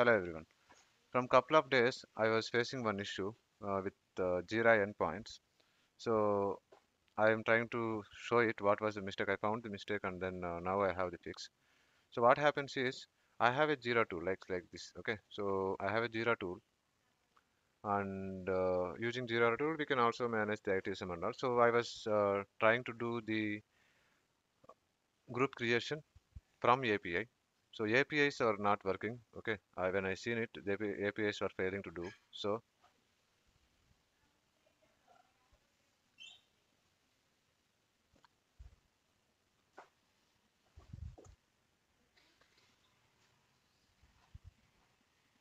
Hello everyone. From couple of days, I was facing one issue with Jira endpoints. So I am trying to show it what was the mistake. I found the mistake and then now I have the fix. So what happens is I have a Jira tool like this. Okay. So I have a Jira tool, and using Jira tool we can also manage the ITSM and all. So I was trying to do the group creation from API. So APIs are not working. Okay, when I seen it, the APIs are failing to do. So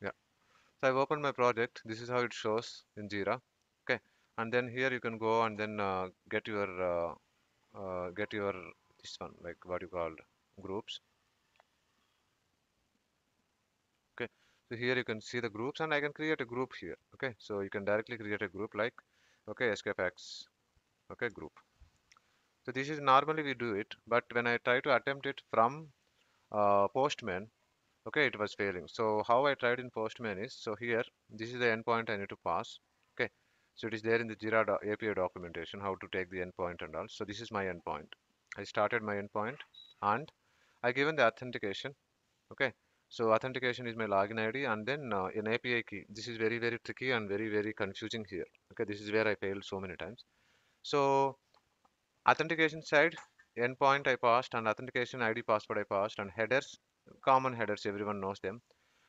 yeah, so I've opened my project. This is how it shows in Jira. Okay, and then here you can go and then get your this one, like what you called groups. Okay, so here you can see the groups, and I can create a group here. Okay, so you can directly create a group like, okay, SKFX, okay, group. So this is normally we do it, but when I try to attempt it from Postman, okay, it was failing. So how I tried in Postman is, so here this is the endpoint I need to pass. Okay, so it is there in the Jira API documentation how to take the endpoint and all. So this is my endpoint. I started my endpoint and I given the authentication. Okay, so authentication is my login ID and then an API key. This is very, very tricky and very, very confusing here. Okay, this is where I failed so many times. So authentication side, endpoint I passed, and authentication ID password I passed, and headers, common headers, everyone knows them,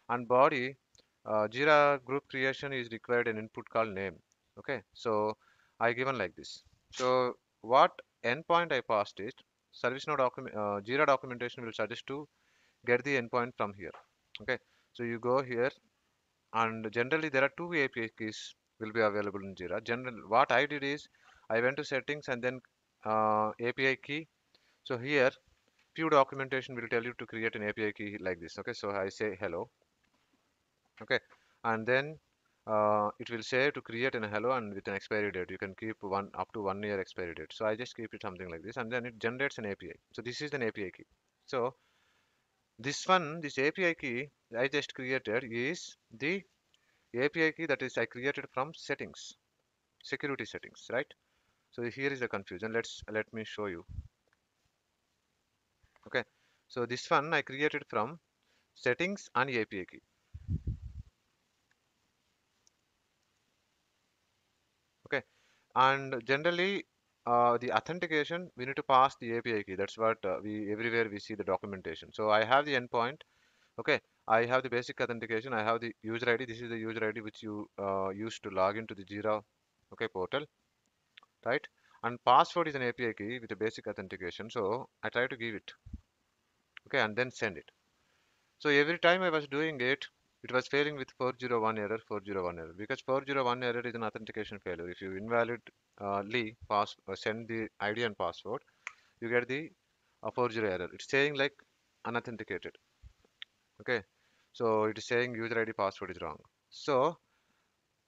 and body. Jira group creation is required an input call name. Okay, so I given like this. So what endpoint I passed it, ServiceNow Jira documentation will suggest to get the endpoint from here. Okay, so you go here, and generally there are two API keys will be available in Jira. Generally, what I did is I went to settings and then API key. So here, few documentation will tell you to create an API key like this. Okay, so I say hello. Okay, and then it will say to create an hello and with an expiry date. You can keep one up to 1 year expiry date. So I just keep it something like this, and then it generates an API. So this is an API key. So this one, this API key I just created is the API key that is I created from settings, security settings, right? So here is the confusion. Let me show you. Okay, so this one I created from settings and API key. And generally the authentication we need to pass the API key. That's what we everywhere we see the documentation. So I have the endpoint. Okay, I have the basic authentication. I have the user ID. This is the user ID which you use to log into the Jira, okay, portal, right? And password is an API key with a basic authentication. So I try to give it, okay, and then send it. So every time I was doing it, it was failing with 401 error, 401 error, because 401 error is an authentication failure. If you invalidly send the ID and password, you get the 40 error. It's saying like unauthenticated. Okay, so it is saying user ID password is wrong. So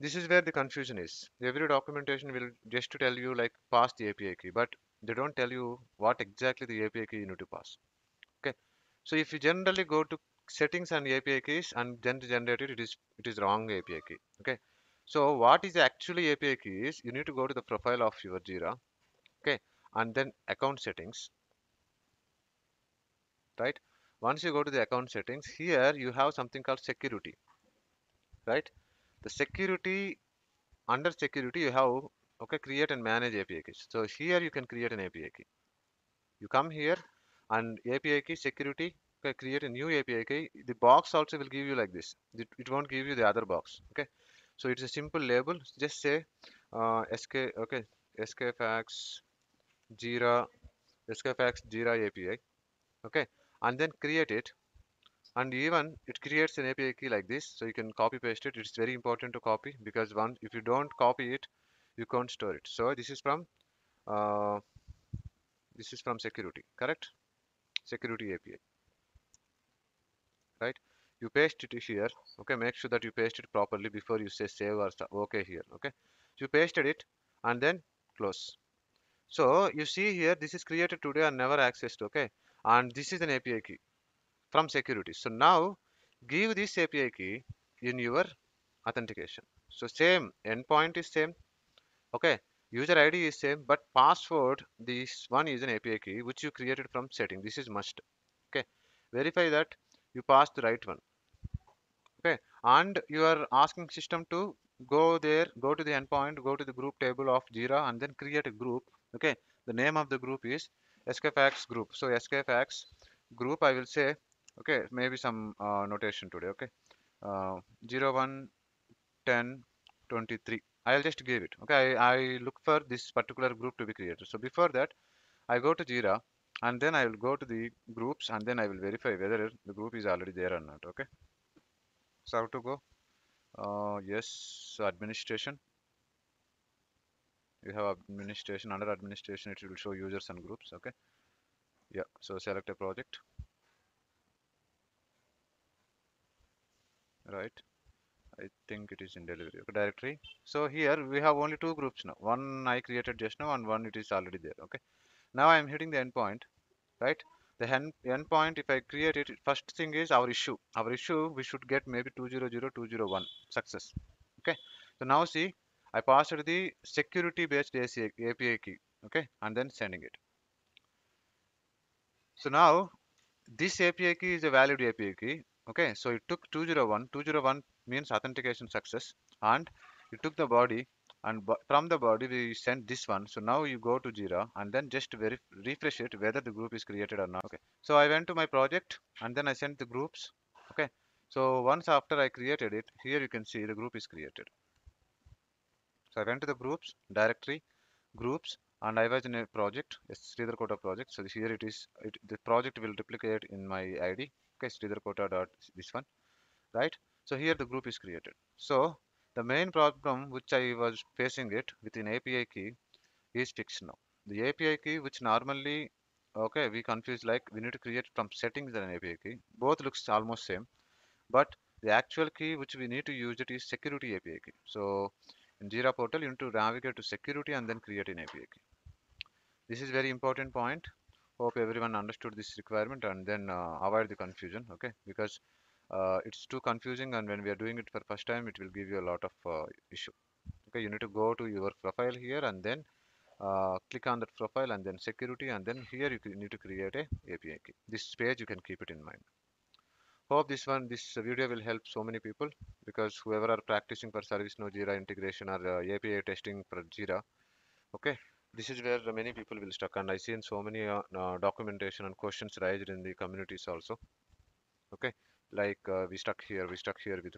this is where the confusion is. Every documentation will just to tell you like pass the API key, but they don't tell you what exactly the API key you need to pass. Okay, so if you generally go to settings and API keys and then generated, it is wrong API key. Okay, so what is actually API key is you need to go to the profile of your Jira, okay, and then account settings, right? Once you go to the account settings, here you have something called security, right? The security, under security you have, okay, create and manage API keys. So here you can create an API key. You come here and API key security. Okay, create a new API key. The box also will give you like this. It won't give you the other box. Okay, so it's a simple label. Just say SKFX Jira API. Okay, and then create it. And even it creates an API key like this. So you can copy paste it. It's very important to copy, because once if you don't copy it, you can't store it. So this is from security. Correct? Security API. Right, you paste it here. Okay, make sure that you paste it properly before you say save or okay here. Okay, so you pasted it and then close. So you see here, this is created today and never accessed. Okay, and this is an API key from security. So now give this API key in your authentication. So same, endpoint is same, okay, user ID is same, but password, this one is an API key which you created from setting. This is must, okay. Verify that you passed the right one, okay. And you are asking system to go there, go to the endpoint, go to the group table of Jira and then create a group, okay. The name of the group is SKFX group. So SKFX group I will say, okay, maybe some notation today, okay, 01 10 23. I'll just give it, okay. I look for this particular group to be created. So before that I go to Jira and then I will go to the groups and then I will verify whether the group is already there or not, okay. So how to go, yes, administration, you have administration, under administration it will show users and groups, okay. Yeah, so select a project, right? I think it is in delivery, okay, directory. So here we have only two groups now, one I created just now and one it is already there, okay. Now I am hitting the endpoint, right? The endpoint, if I create it, first thing is our issue. Our issue we should get maybe 200 201 success, okay. So now see, I passed the security based API key, okay, and then sending it. So now this API key is a valid API key, okay. So it took 201 means authentication success, and you took the body, and from the body we sent this one. So now you go to Jira and then just refresh it whether the group is created or not, okay. So I went to my project and then I sent the groups, okay. So once after I created it, here you can see the group is created. So I went to the groups directory, groups, and I was in a project, Sridharkota project. So here it is, the project will replicate in my ID, okay, Sridharkota dot this one, right? So here the group is created. So the main problem which I was facing it with an API key is fixed now. The API key which normally, okay, we confuse, like we need to create from settings and an API key, both looks almost same, but the actual key which we need to use it is security API key. So in Jira portal you need to navigate to security and then create an API key. This is very important point. Hope everyone understood this requirement and then avoid the confusion, okay, because it's too confusing, and when we are doing it for first time it will give you a lot of issue, okay. You need to go to your profile here and then click on that profile and then security, and then here you need to create a API key. This page you can keep it in mind. Hope this video will help so many people, because whoever are practicing for ServiceNow Jira integration or API testing for Jira, okay, this is where many people will stuck, and I seen so many documentation and questions raised in the communities also, okay, like we stuck here with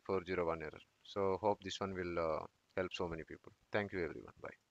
401 error. So hope this one will help so many people. Thank you everyone, bye.